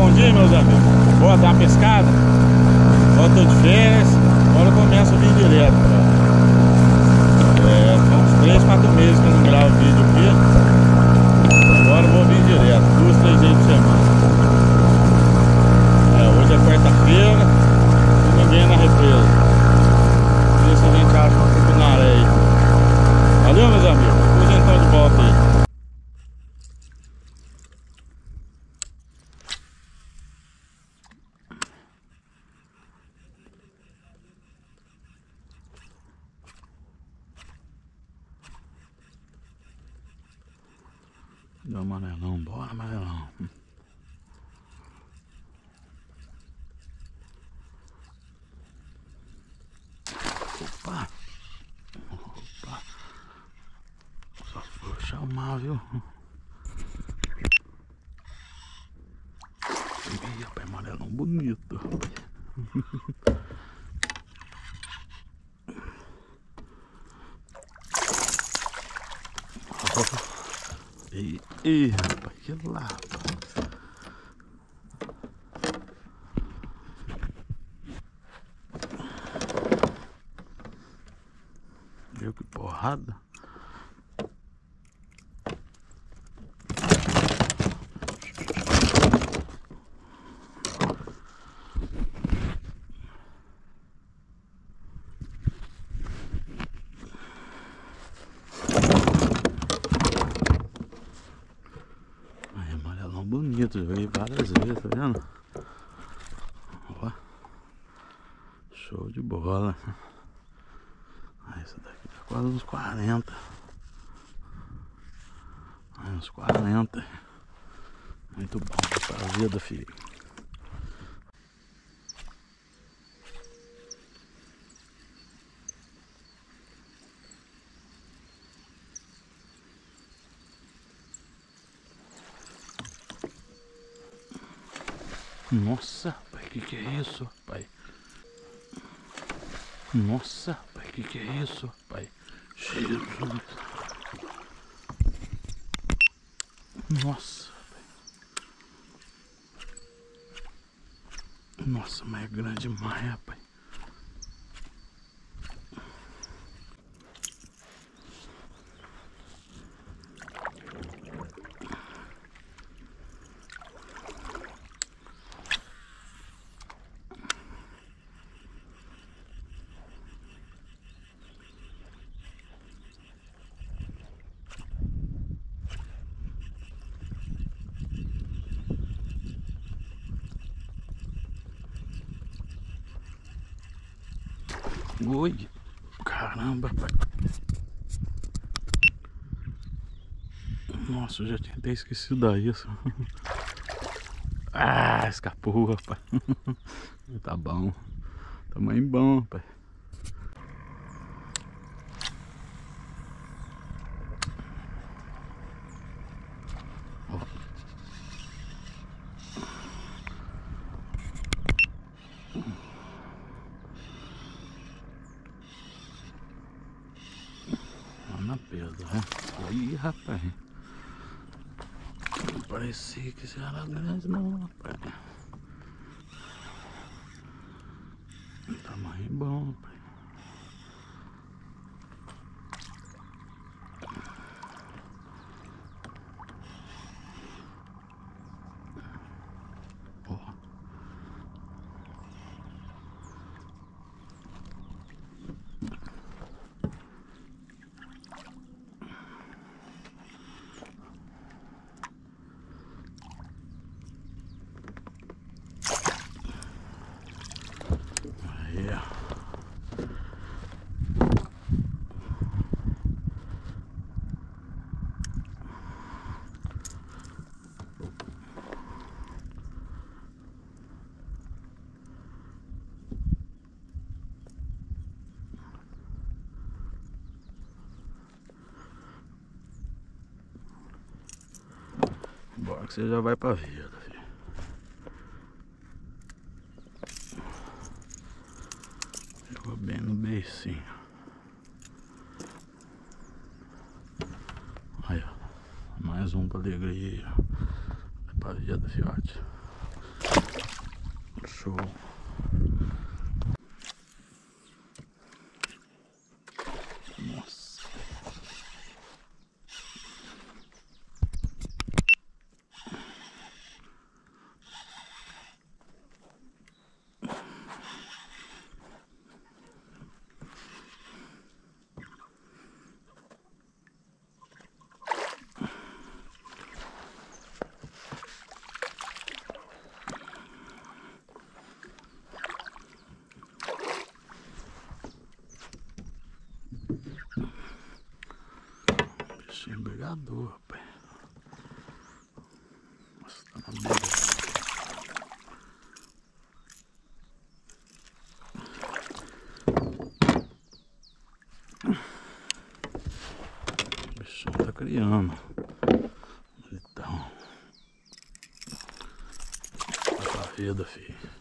Bom dia, meus amigos. Bora dar uma pescada? Agora eu tô de férias. Agora eu começo o vídeo direto, cara. É, são uns 3, 4 meses que eu não gravo vídeo aqui. Agora eu vou vir direto, 2, 3 dias de semana. É, hoje é quarta-feira. Ninguém na represa. Vê se a gente acha um pouco na areia aí. Valeu, meus amigos. Hoje então de volta aí. Deu amarelão, bora amarelão. Opa! Opa! Só vou chamar, viu? Ih, rapaz, amarelão bonito, rapaz. Ih, rapaz, que lado. Viu que porrada? Bonito, joguei várias vezes, tá vendo? Ó, show de bola. Aí, essa daqui tá quase uns 40. Aí, uns 40. Muito bom pra vida, filho. Nossa, pai, que é isso, pai? Nossa, pai, que é isso, pai? Jesus. Nossa, pai. Nossa, mas é grande demais, pai. Oi, caramba, pai. Nossa, eu já tinha até esquecido da isso. Ah, escapou, rapaz. Tá bom. Tamanho bom, rapaz. Aí, rapaz, não parecia que isso era grande, não, rapaz. Tamanho bom, rapaz. Bora que você já vai pra vida, filho. Jogou bem no beicinho. Aí, ó. Mais um pra alegria. Vai pra vida, fiote. Show. Nossa. Embrigador, rapaz. Nossa, tá na beira. O bichão tá criando. Então. Tá pra vida, filho.